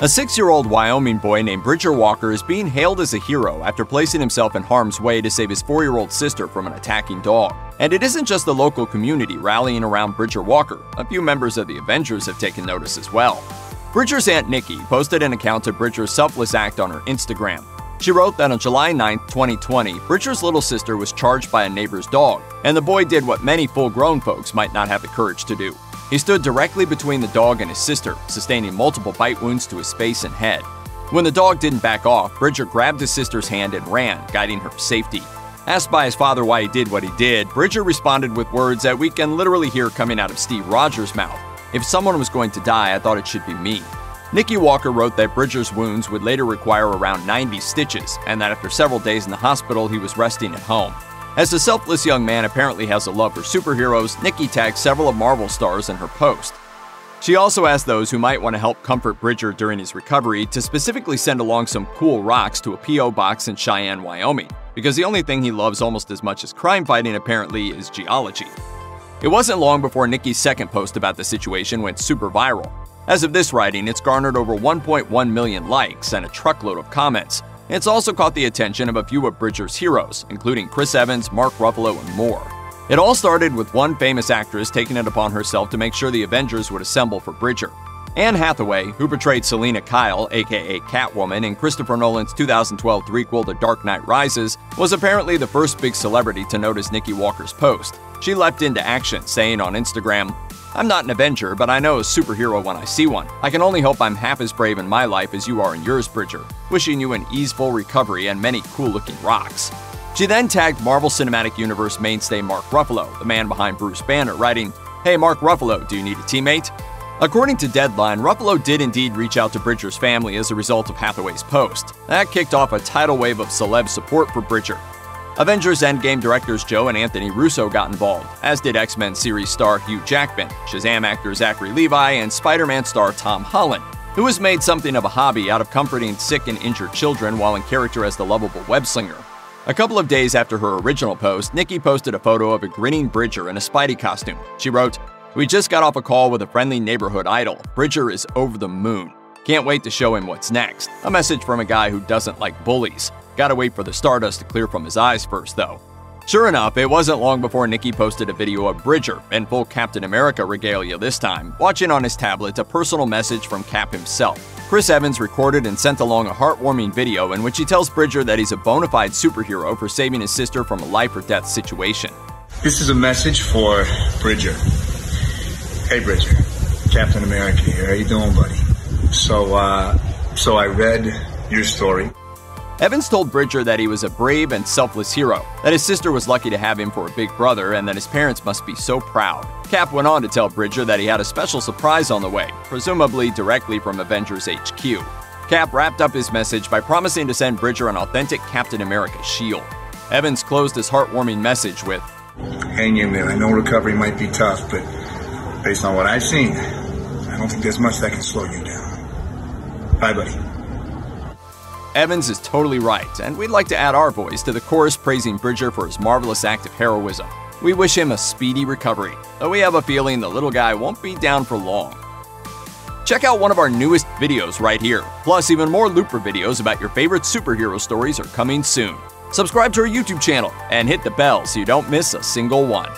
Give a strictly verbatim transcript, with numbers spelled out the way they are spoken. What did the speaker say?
A six-year-old Wyoming boy named Bridger Walker is being hailed as a hero after placing himself in harm's way to save his four-year-old sister from an attacking dog. And it isn't just the local community rallying around Bridger Walker. A few members of the Avengers have taken notice as well. Bridger's Aunt Nikki posted an account of Bridger's selfless act on her Instagram. She wrote that on July ninth, twenty twenty, Bridger's little sister was charged by a neighbor's dog, and the boy did what many full-grown folks might not have the courage to do. He stood directly between the dog and his sister, sustaining multiple bite wounds to his face and head. When the dog didn't back off, Bridger grabbed his sister's hand and ran, guiding her to safety. Asked by his father why he did what he did, Bridger responded with words that we can literally hear coming out of Steve Rogers' mouth. "If someone was going to die, I thought it should be me." Nikki Walker wrote that Bridger's wounds would later require around ninety stitches, and that after several days in the hospital, he was resting at home. As the selfless young man apparently has a love for superheroes, Nikki tagged several of Marvel stars in her post. She also asked those who might want to help comfort Bridger during his recovery to specifically send along some cool rocks to a P O box in Cheyenne, Wyoming, because the only thing he loves almost as much as crime fighting apparently is geology. It wasn't long before Nikki's second post about the situation went super viral. As of this writing, it's garnered over one point one million likes and a truckload of comments. It's also caught the attention of a few of Bridger's heroes, including Chris Evans, Mark Ruffalo, and more. It all started with one famous actress taking it upon herself to make sure the Avengers would assemble for Bridger. Anne Hathaway, who portrayed Selina Kyle, aka Catwoman, in Christopher Nolan's two thousand twelve threequel The Dark Knight Rises, was apparently the first big celebrity to notice Nikki Walker's post. She leapt into action, saying on Instagram, "I'm not an Avenger, but I know a superhero when I see one. I can only hope I'm half as brave in my life as you are in yours, Bridger. Wishing you an easeful recovery and many cool-looking rocks." She then tagged Marvel Cinematic Universe mainstay Mark Ruffalo, the man behind Bruce Banner, writing, "Hey Mark Ruffalo, do you need a teammate?" According to Deadline, Ruffalo did indeed reach out to Bridger's family as a result of Hathaway's post. That kicked off a tidal wave of celeb support for Bridger. Avengers Endgame directors Joe and Anthony Russo got involved, as did X-Men series star Hugh Jackman, Shazam actor Zachary Levi, and Spider-Man star Tom Holland, who has made something of a hobby out of comforting sick and injured children while in character as the lovable web-slinger. A couple of days after her original post, Nikki posted a photo of a grinning Bridger in a Spidey costume. She wrote, "We just got off a call with a friendly neighborhood idol. Bridger is over the moon. Can't wait to show him what's next. A message from a guy who doesn't like bullies. Gotta wait for the stardust to clear from his eyes first, though." Sure enough, it wasn't long before Nikki posted a video of Bridger, in full Captain America regalia this time, watching on his tablet a personal message from Cap himself. Chris Evans recorded and sent along a heartwarming video in which he tells Bridger that he's a bona fide superhero for saving his sister from a life or death situation. "This is a message for Bridger. Hey Bridger, Captain America here. How you doing, buddy? So, uh, so I read your story." Evans told Bridger that he was a brave and selfless hero, that his sister was lucky to have him for a big brother, and that his parents must be so proud. Cap went on to tell Bridger that he had a special surprise on the way, presumably directly from Avengers H Q. Cap wrapped up his message by promising to send Bridger an authentic Captain America shield. Evans closed his heartwarming message with, "Hang in there. I know recovery might be tough, but based on what I've seen, I don't think there's much that can slow you down. Bye, buddy." Evans is totally right, and we'd like to add our voice to the chorus praising Bridger for his marvelous act of heroism. We wish him a speedy recovery, though we have a feeling the little guy won't be down for long. Check out one of our newest videos right here. Plus, even more Looper videos about your favorite superhero stories are coming soon. Subscribe to our YouTube channel and hit the bell so you don't miss a single one.